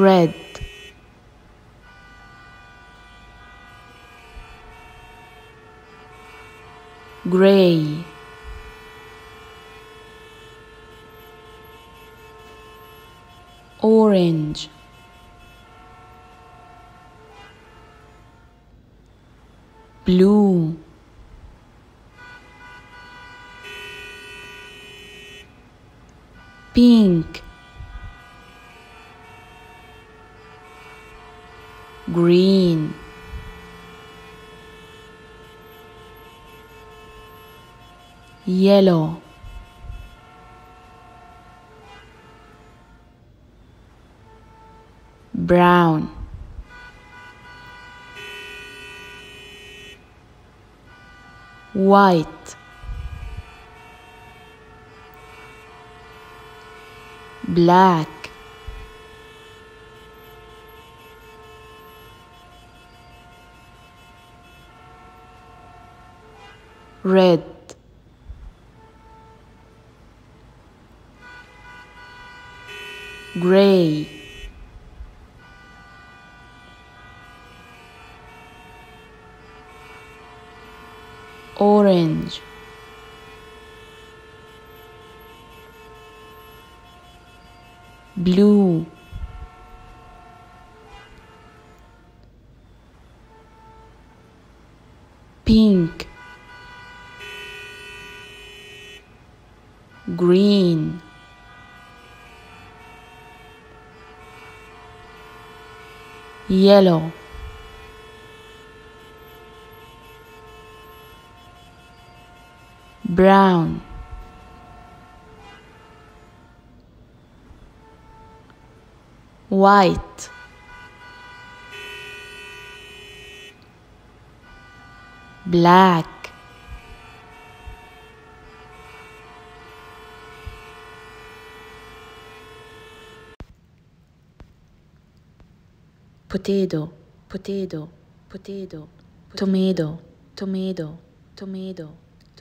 red, gray, orange, blue, pink, green, yellow, brown, white, black, red, gray, orange, blue, pink, green, yellow, brown, white, black, potato, potato, potato, tomato, tomato, tomato,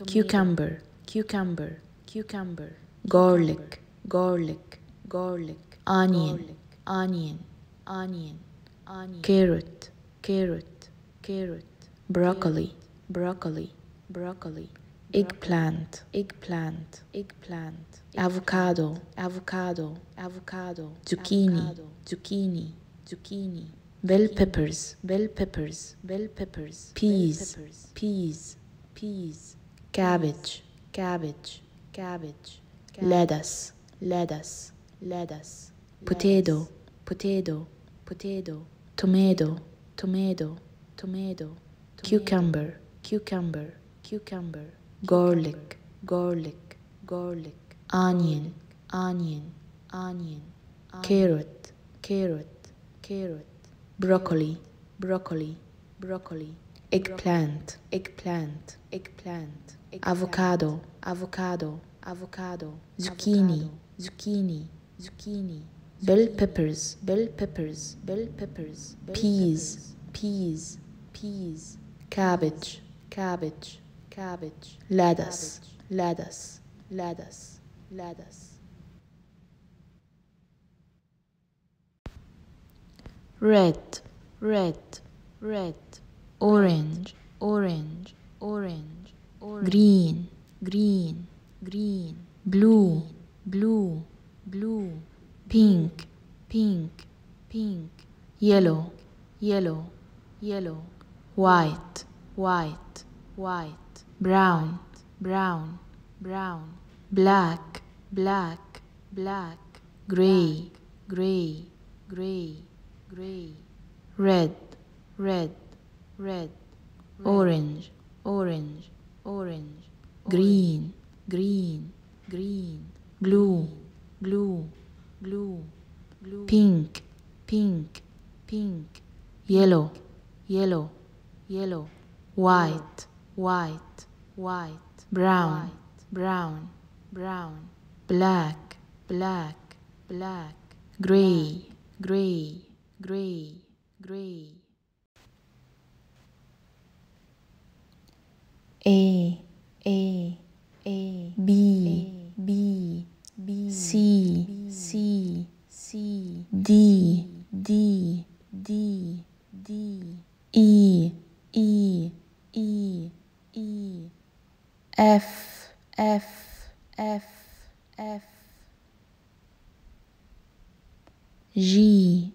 cucumber, cucumber, cucumber, garlic, garlic, garlic, onion, onion, onion, onion, carrot, carrot, carrot, broccoli, broccoli, broccoli, eggplant, eggplant, eggplant, avocado, avocado, avocado, zucchini, zucchini, zucchini, bell peppers, bell peppers, bell peppers, peas, peas, peas, cabbage, cabbage, cabbage, lettuce, lettuce, lettuce, potato, potato, potato, tomato, tomato, tomato, cucumber, cucumber, cucumber, garlic, garlic, garlic, onion, onion, onion, carrot, carrot, carrot, broccoli, broccoli, broccoli, eggplant, eggplant, eggplant, avocado, avocado, avocado, zucchini, zucchini, zucchini, bell peppers, bell peppers, bell peppers, peas, peas, peas, cabbage, cabbage, cabbage, lettuce, lettuce, lettuce, lettuce. Red, red, red, orange, orange, orange, orange, green, green, green, blue, blue, blue, pink, pink, pink, yellow, yellow, yellow, white, white, white, brown, brown, brown, black, black, black, gray, gray, gray, gray, red, red, red, orange, orange, orange, green, green, green, blue, blue, blue, blue, pink, pink, pink, yellow, yellow, yellow, white, white, white, brown, brown, brown, black, black, black, gray, gray, gray, gray. A, B, B, B, C, C, C, D, F, G,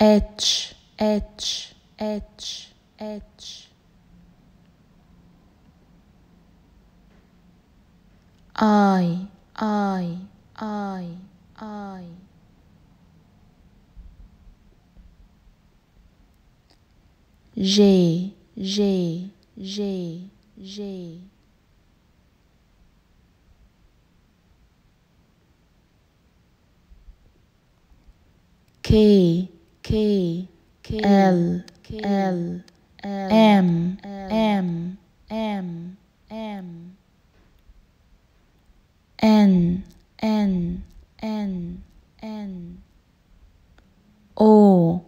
H, I, J, K, L, M, N, O,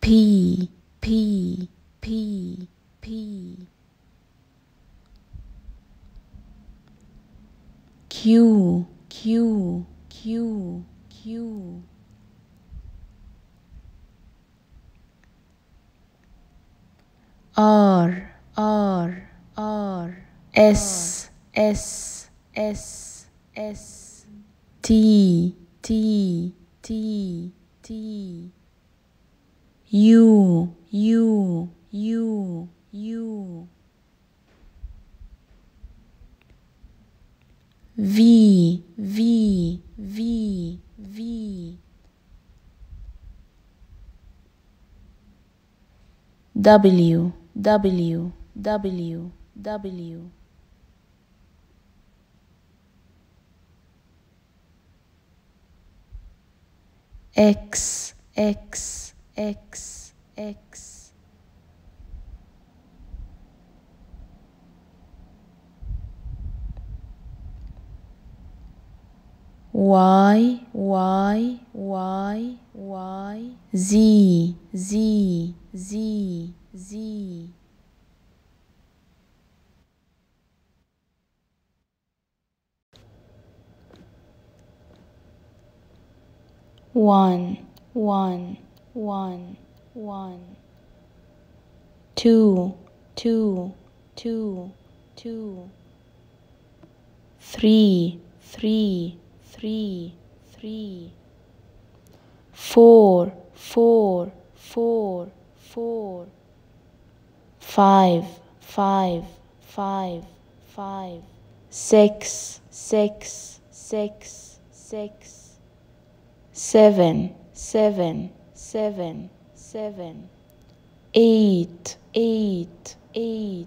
P, Q, R, S, T, U, V, W, X, Y, Z, One, 2, 3, 4, 5, 6, 7, 8, 9, 10,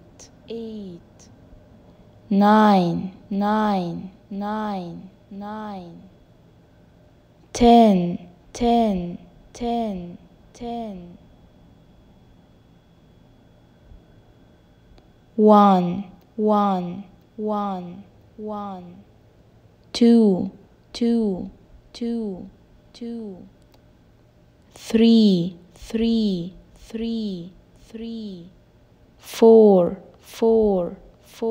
1, 2, 3, 4, 5, 6, 7, 8,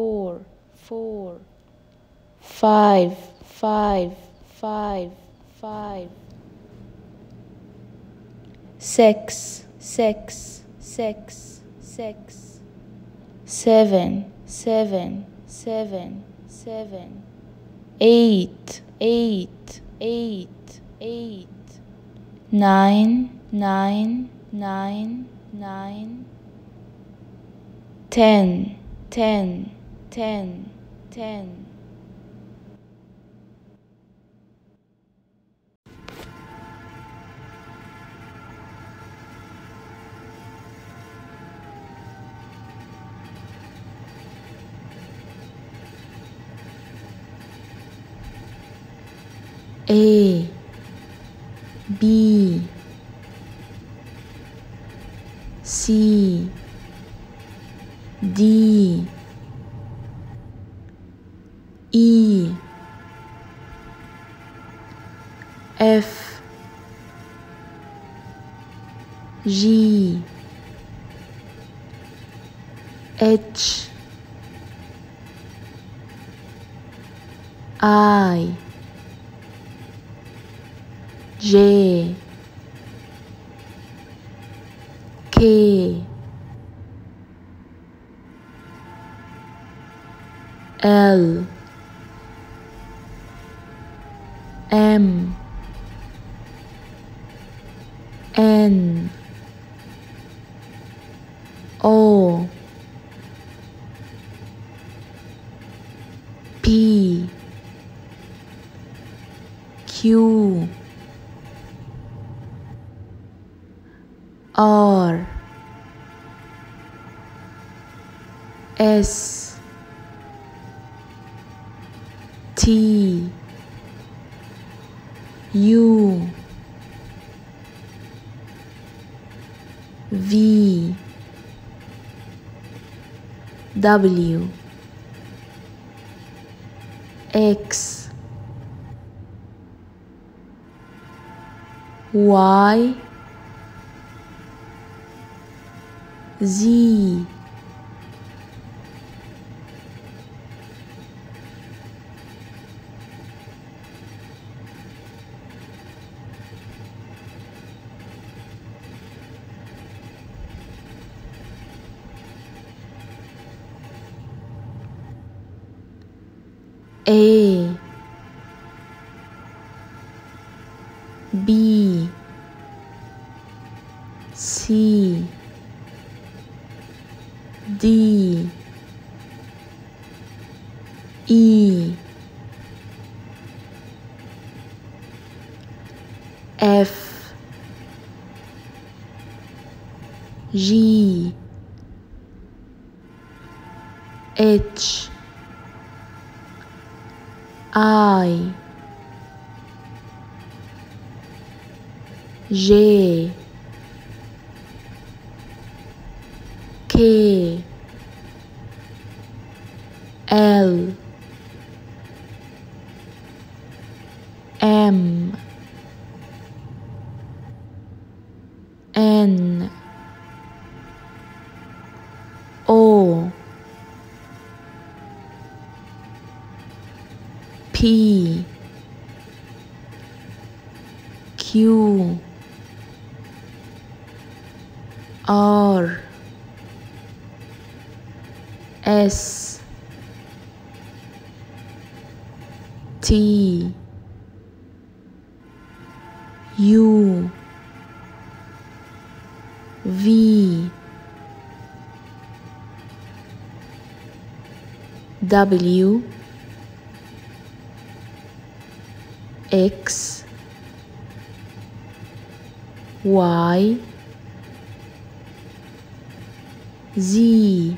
9, 10. A, B, C, D, E, F, G, H, I, J, K, L, M, N, O, P, Q, R, S, T, U, V, W, X, Y, Z, A, B, C, D, E, F, G, H, I, J, K, L, M, N, O, P, Q, R, S, T, U, V, W, X, Y, Z,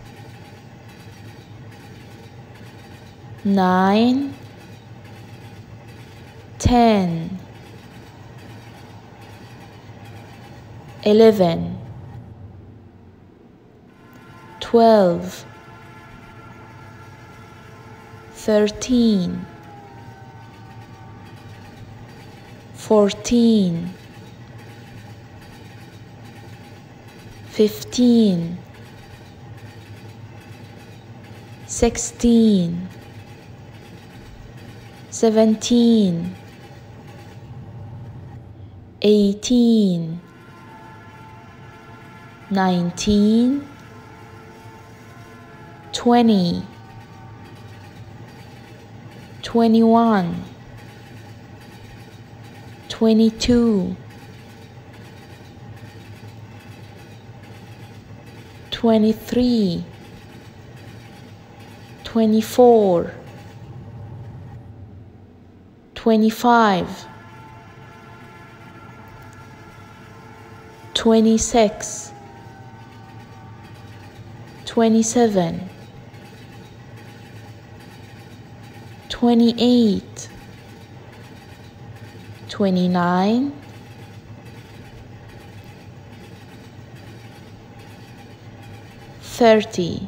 9, 10, 11, 12, 13, 14, 15, 16, 17, 18, 19, 20, 21, 22, 23, 24, 25, 26, 27, 28, 29, 30,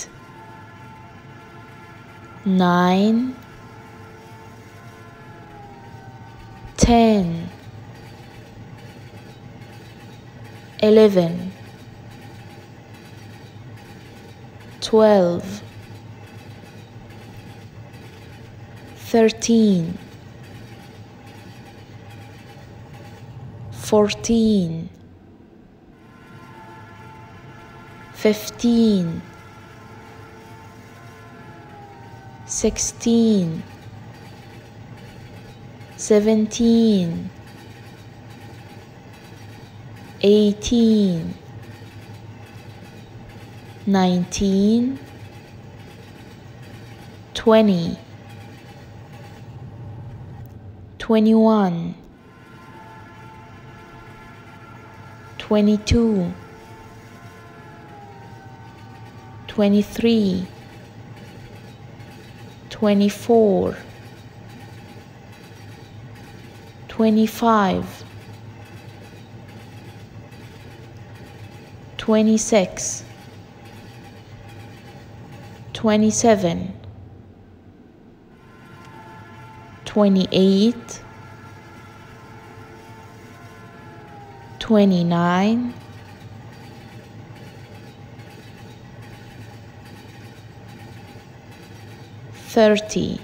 9, 10, 11, 12, 13, 14, 15, 16, 17, 18, 19, 20, 21, 22, 23, 24, 25, 26, 27, 28, 29, 30,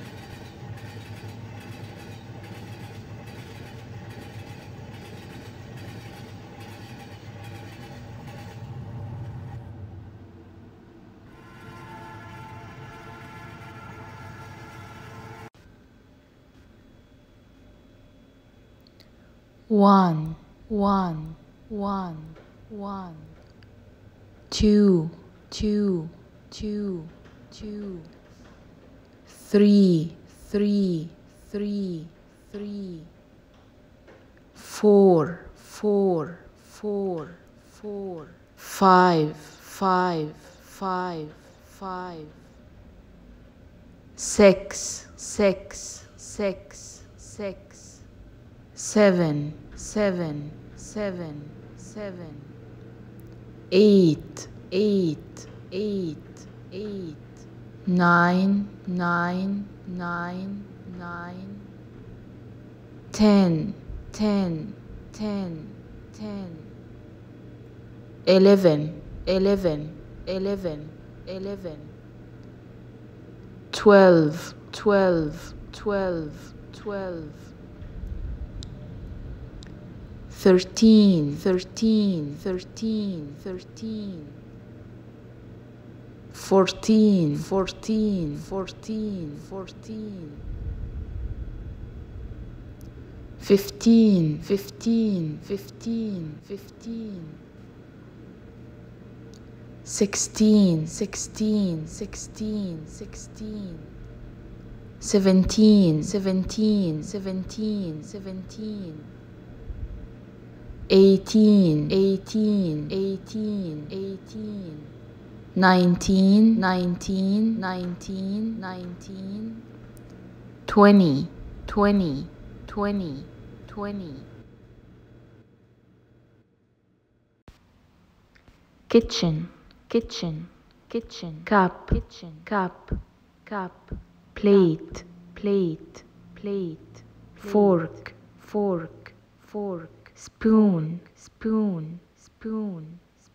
1, 1, 1, 1, 2, 2, 2, 2, 3, 3, 3, 3, 4, 4, 4, 4, 5, 5, 5, 5, 6, 6, 6, 6, 7, 7, 7, 7, 8, 8, 8, 8, 9, 9, 9, 9, 10, 10, 10, 10, 11, 11, 11, 11, 12, 12, 12, 12, 13, 13, 13, 13, 14, 14, 14, 14, 14, 15, 15, 15, 15, 15, 16, 16, 16, 16, 16, 17, 17, 17, 17, 17, 18, 18, 18, 18, 19, 19, 19, 19, 20. Kitchen. Cup. Plate. Fork. Spoon.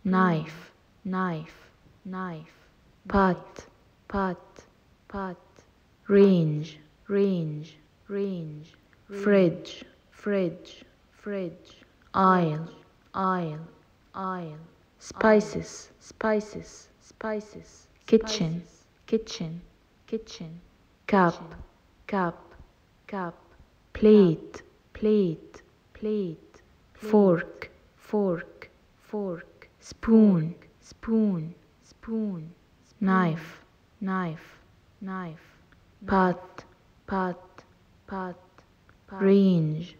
Knife. Pot. Range. Fridge. Aisle. Spices. Kitchen. Cup. Plate. Fork. Spoon. Knife. Pot. Range.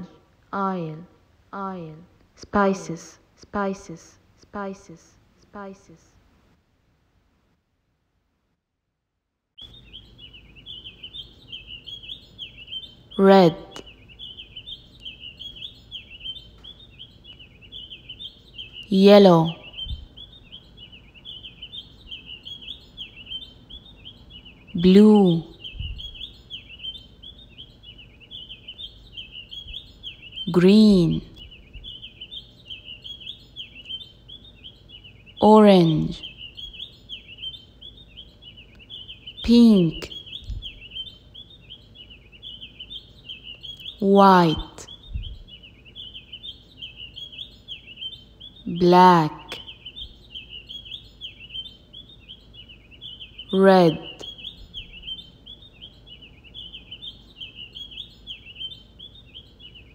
Fridge. Aisle. Spices. Red. Yellow. Blue. Green. Orange. Pink. White. Black. Red.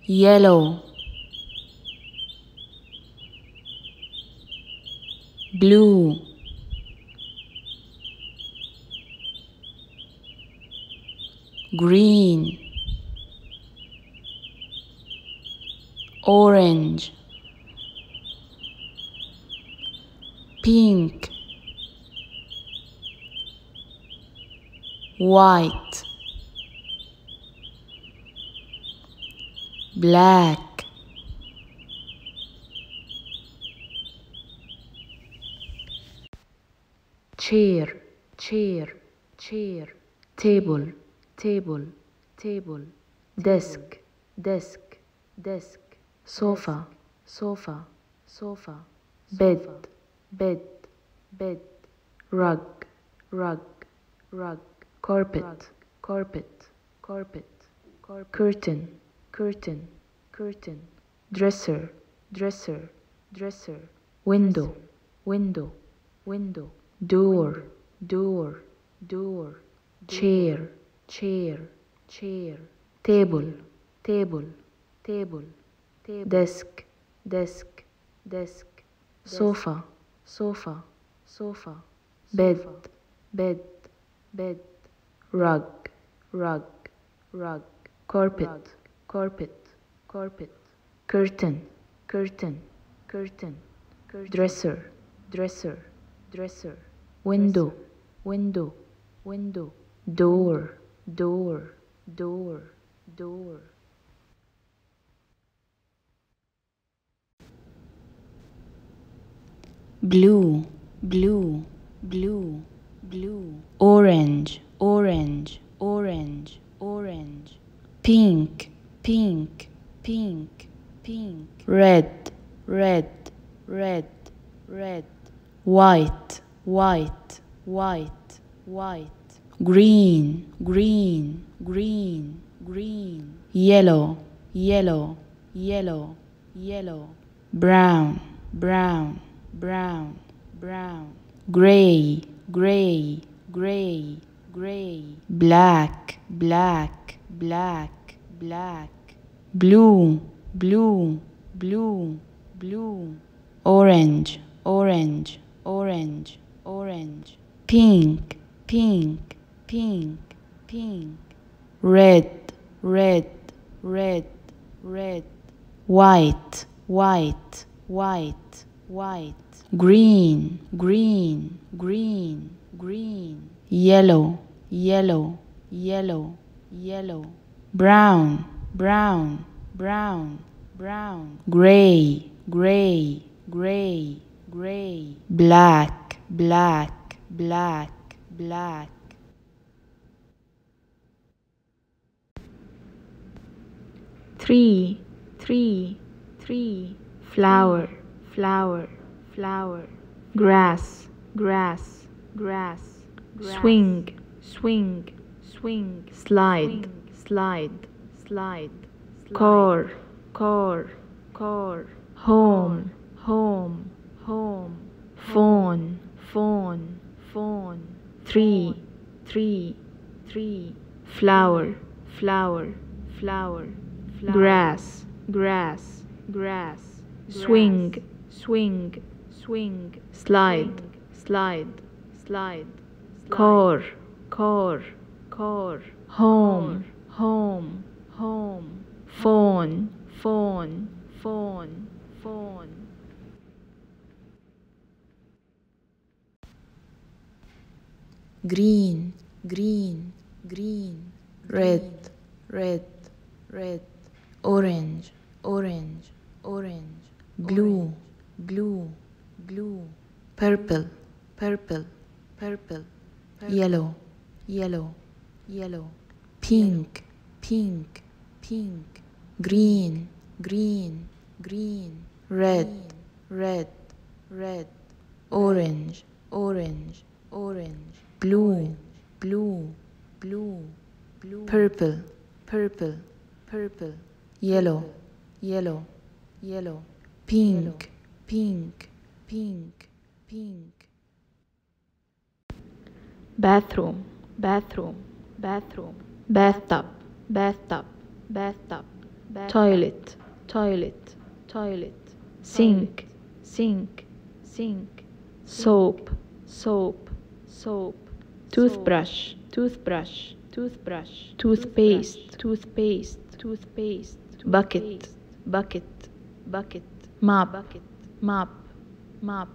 Yellow. Blue. Green. Orange. Pink. White. Black. Chair. Table. Desk. Sofa. Bed. Rug. Carpet. Curtain. Dresser. Window. Door. Chair. Table. Desk. Sofa. Bed. Rug. Carpet. Curtain. Dresser. Window. Door. Blue. Orange. Pink. Red. White. Green. Yellow. Brown. Gray. Black. Blue. Orange. Pink. Red. White. white, green, green, green, green, yellow, yellow, yellow, yellow, brown, brown, brown, brown, gray, gray, gray, gray, black, black, black, black. Three, three, three, flower, flower, flower, grass, grass, grass, grass, swing, swing, swing, slide, slide, slide, slide, core, core, core, home, home, home, phone, phone, phone, three, three, three, flower, flower, flower, grass, grass, grass, swing, swing, swing, slide, slide, slide, core, core, core, home, home, home, phone, phone, phone, phone. 4. Green, green, green, red, red, red, orange, orange, orange, blue, blue, blue, purple, purple, purple, yellow, yellow, yellow, pink, pink, pink, green, green, green, red, red, red, orange, orange, orange, blue, blue, blue, blue, purple, purple, purple, yellow, yellow, yellow, pink, pink, pink, pink. Bathroom, bathroom, bathroom, bathtub, bathtub, bathtub, toilet, toilet, toilet, sink, sink, sink, soap, soap, soap, toothbrush, toothbrush, toothbrush, toothpaste, toothpaste, toothpaste, bucket, bucket, bucket, mop, mop, mop,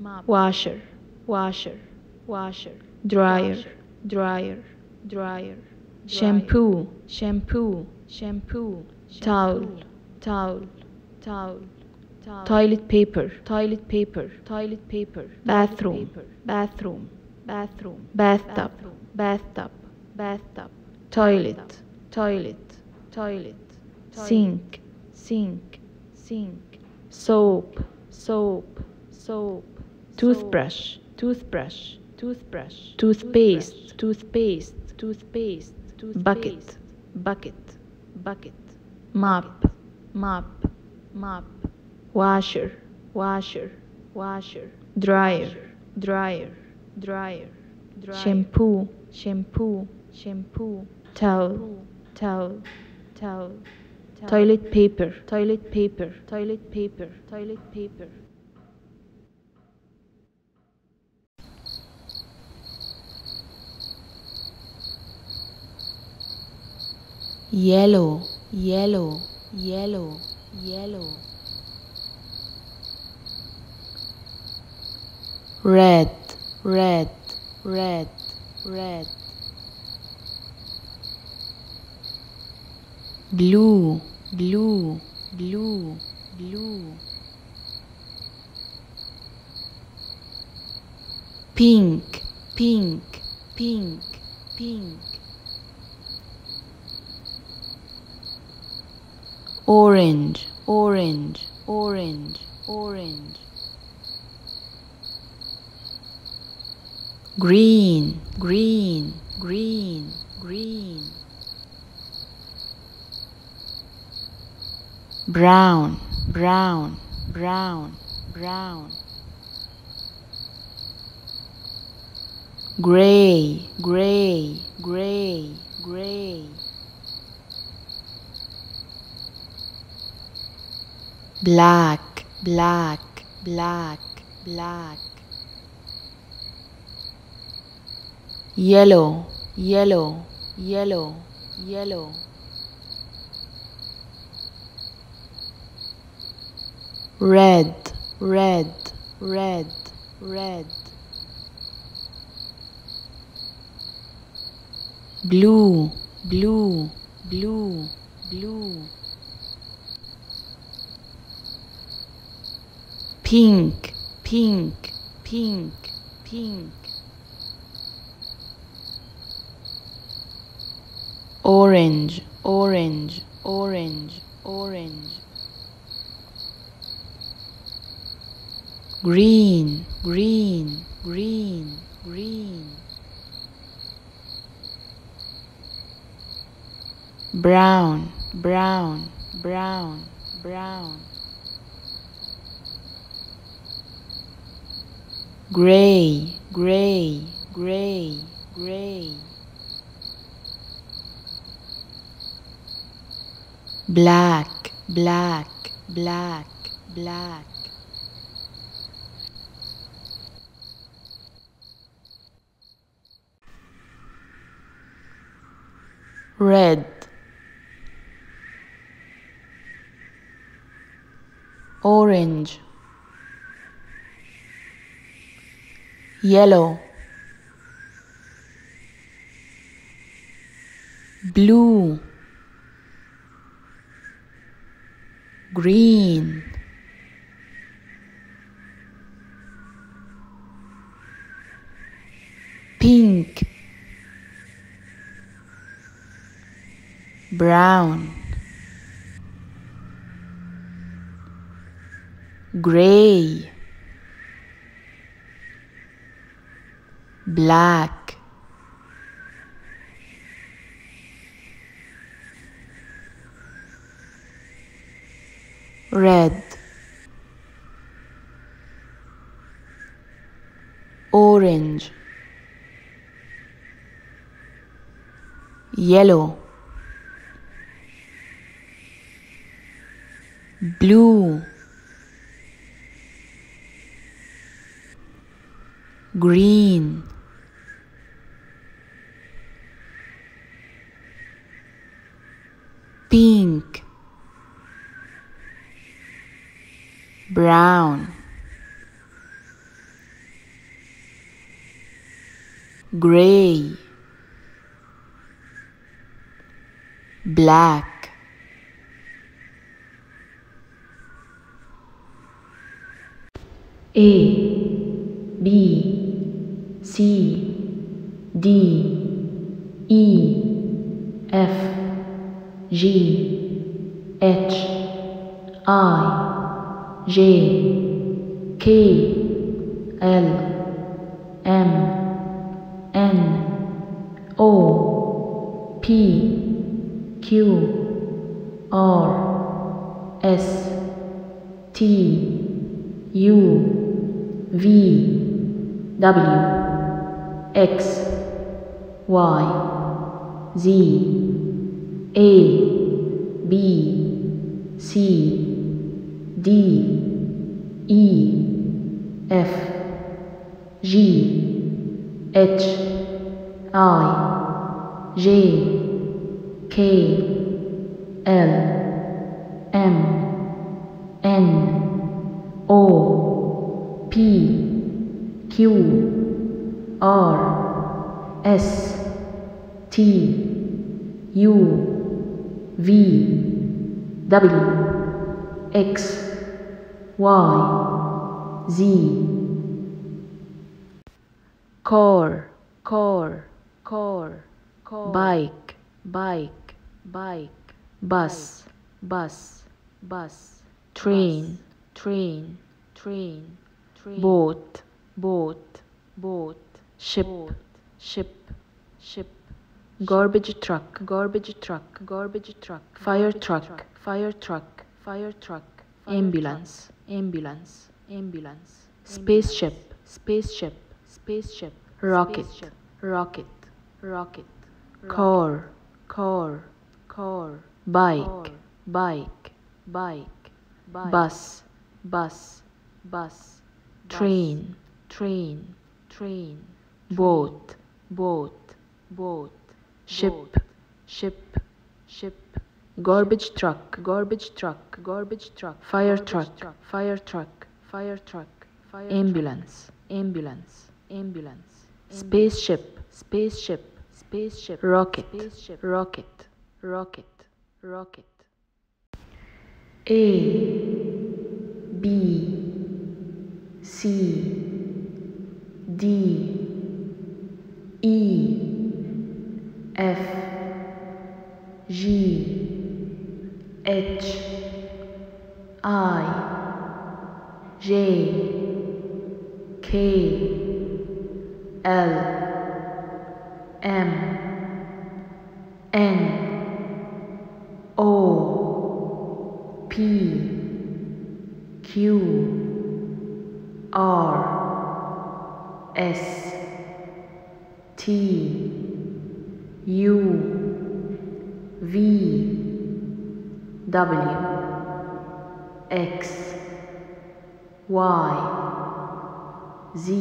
mop, washer, washer, washer, dryer, dryer, dryer, shampoo, shampoo, shampoo, towel, towel, towel, toilet paper, toilet paper, toilet paper, bathroom, bathroom, bathroom, bathtub, bathtub, bathtub, toilet, toilet, toilet, sink, sink, sink, soap, soap, soap, toothbrush, toothbrush, toothbrush, toothpaste, toothpaste, toothpaste, bucket, bucket, bucket, mop, mop, mop, washer, washer, washer, dryer, dryer, dryer, shampoo, shampoo, shampoo, towel, towel, towel, towel, toilet paper, toilet paper, toilet paper, toilet paper. 4. Yellow, yellow, yellow, yellow, red, red, red, red, blue, blue, blue, blue, pink, pink, pink, pink, orange, orange, orange, orange, green, green, green, green, brown, brown, brown, brown, gray, gray, gray, gray, black, black, black, black, yellow, yellow, yellow, yellow, red, red, blue, pink, orange, green, brown, gray, black, red, orange, yellow, blue, green, pink, brown, gray, black, red, orange, yellow, blue, green, pink, brown, gray, black, A, B, C, D, E, F, G, H, I, J, K, L, M, N, O, P, Q, R, S, T, U, V, W, X, Y, Z. Core, bike, bus, train, boat, ship, garbage truck, fire truck, ambulance, spaceship, rocket, car, bike, bus, train, boat, ship, garbage truck, fire truck, fire truck, fire ambulance, truck, ambulance, ambulance, spaceship, spaceship, spaceship, rocket, spaceship, rocket, rocket, rocket. W, X, Y, Z.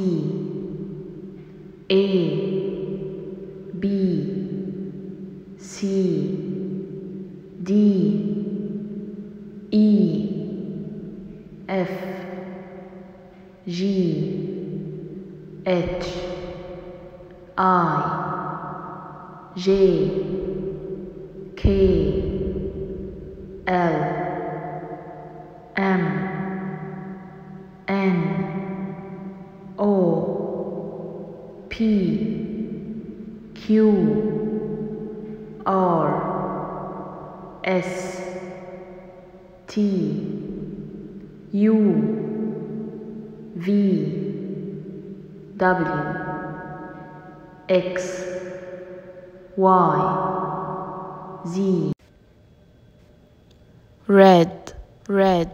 Red, red,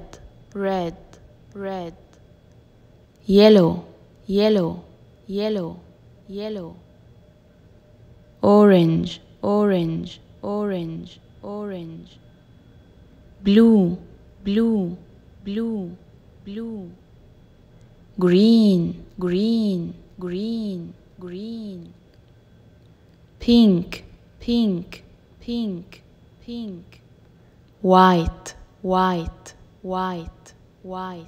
red, red. Yellow, yellow, yellow, yellow. Orange, orange, orange, orange. Blue, blue, blue, blue. Green, green, green, green. Pink, pink, pink, pink. White, white, white, white.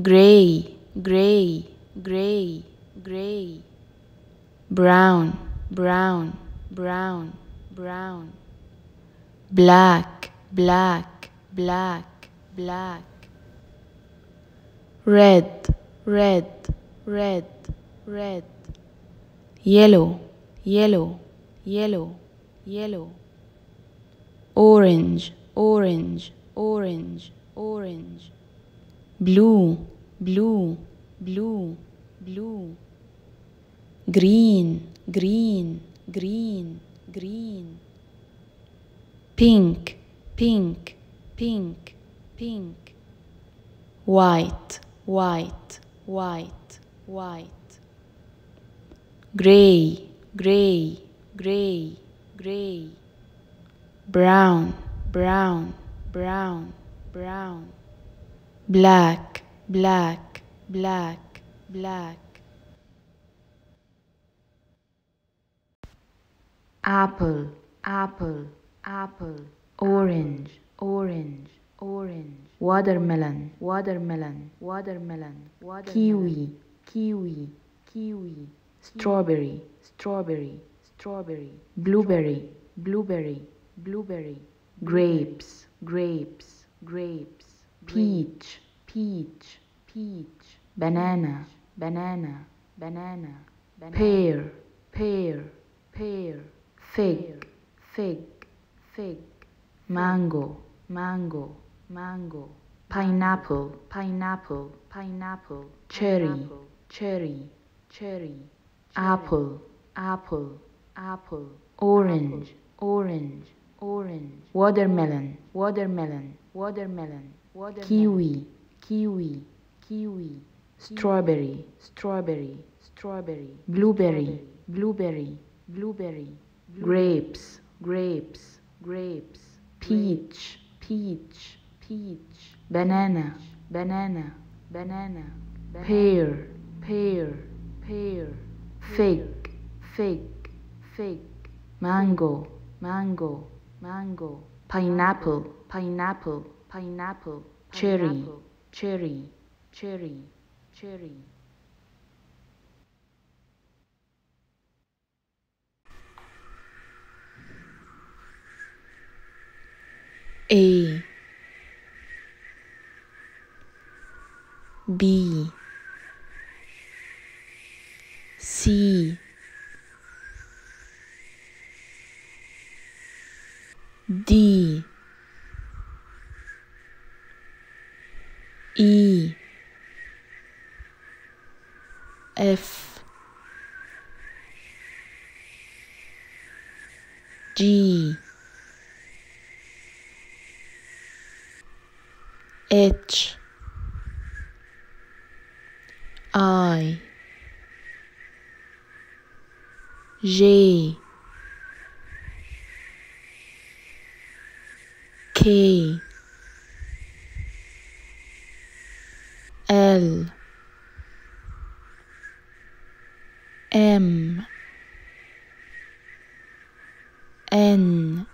Gray, gray, gray, gray. Brown, brown, brown, brown. Black, black, black, black. Red, red, red, red. Yellow, yellow, yellow, yellow. Orange, orange, orange, orange. Blue, blue, blue, blue. Green, green, green, green. Pink, pink, pink, pink. White, white, white, white. Gray, gray, gray, gray. Brown, brown, brown, brown. Black, black, black, black. Apple, apple, apple. Orange, orange, orange. Watermelon, watermelon, watermelon, watermelon. Kiwi, kiwi, kiwi. Strawberry, strawberry, strawberry. Blueberry, blueberry, blueberry. Grapes, grapes, grapes. Peach, peach, peach. Banana, banana, banana. Pear, pear, pear. Fig, fig, fig. Mango, mango, mango. Pineapple, pineapple, pineapple. Cherry, cherry, cherry. Apple, apple, apple. Orange, orange, orange. Watermelon, watermelon, watermelon. Kiwi, kiwi, kiwi. Strawberry, strawberry, strawberry. Blueberry, blueberry, blueberry. Grapes, grapes, grapes. Peach, peach, peach. Banana, banana, banana. Pear, pear, pear. Fig, fig, fig. Mango, mango, mango. Pineapple, pineapple, pineapple. Cherry, cherry, cherry, cherry. A, B, C, D, E, F, G, H, I, J, K, L, M, N,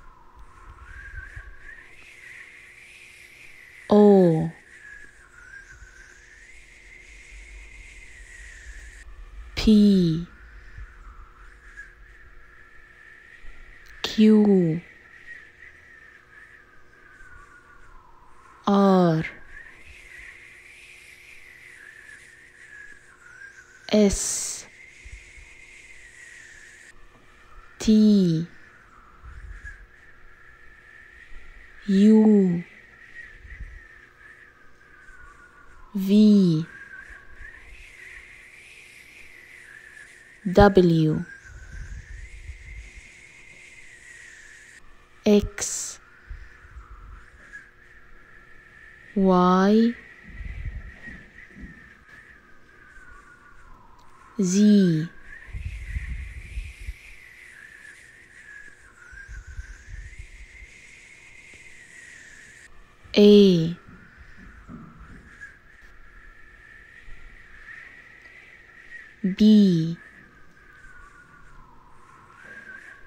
O, P, Q, R, S, T, U, V, W, X, Y, Z, A, B,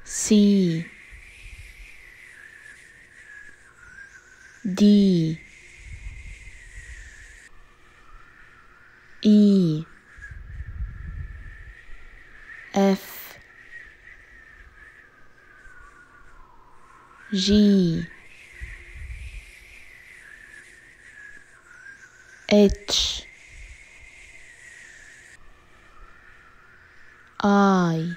C, D, E, F, G, H, I,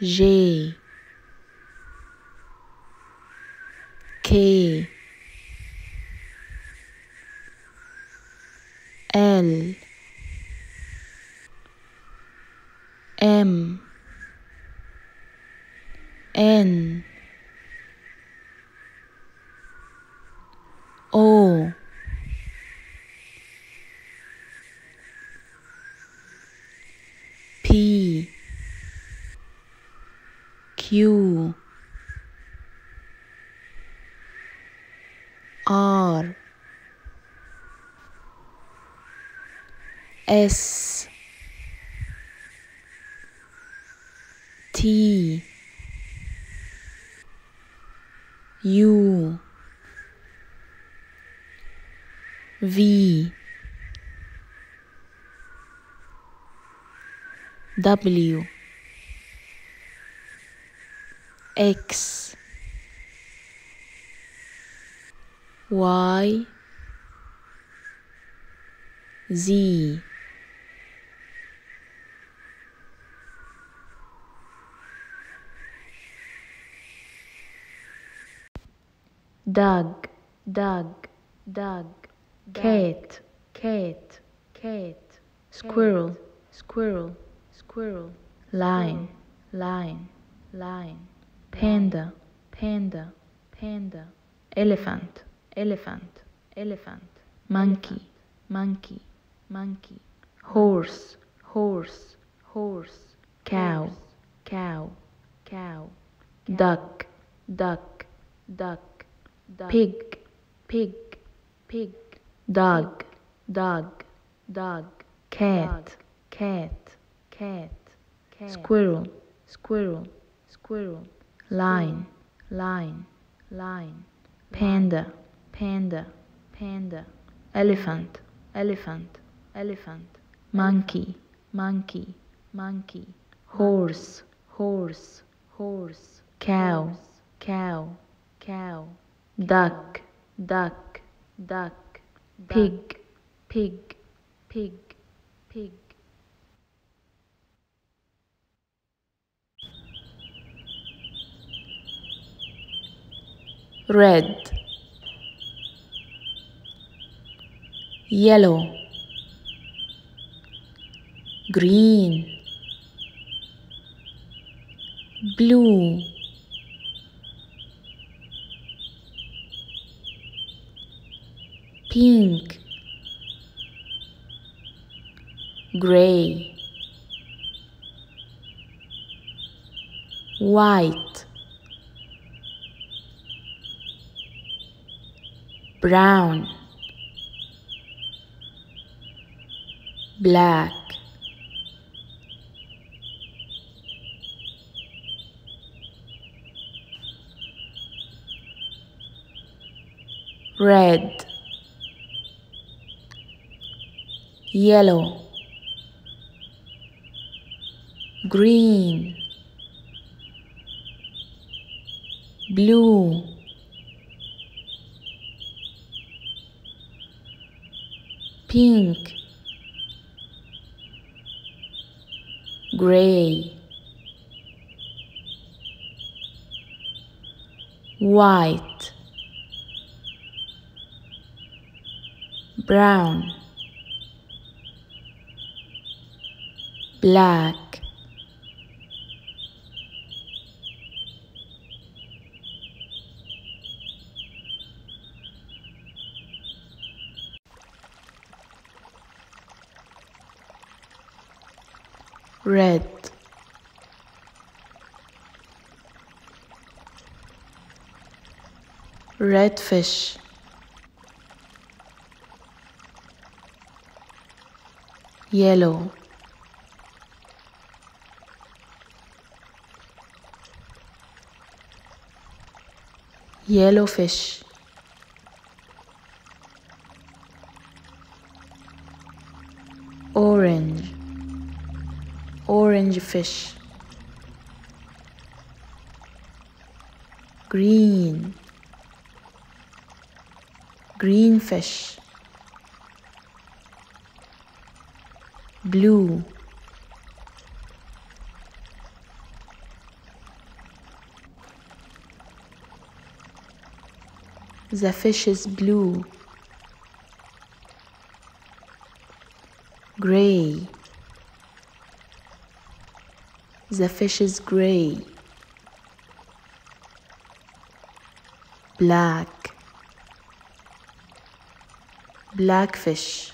J, K, L, M, N, O, P, Q, R, S, T, U, V, W, X, Y, Z, Dog, dog, dog. Cat, cat, cat. Squirrel, squirrel, squirrel. Lion, lion, lion. Panda, panda, panda. Elephant, elephant, elephant. Monkey, monkey, monkey. Horse, horse, horse. Cow, cow, cow. Duck, duck, duck. Pig, pig, pig. Dog, dog, dog. Cat, cat, cat. Squirrel, squirrel, squirrel. Lion, lion, lion. Panda, panda, panda, elephant, elephant, elephant, monkey, monkey, monkey, horse, horse, horse, cow, cow, cow, duck, duck, duck, pig, pig, pig, pig. Red, yellow, green, blue, pink, gray, white, brown, black, red, yellow, green, blue, pink, gray, white, brown, black, red, red fish, yellow, yellow fish, orange, orange fish, green, green fish, blue, the fish is blue, gray, the fish is gray, black, black fish.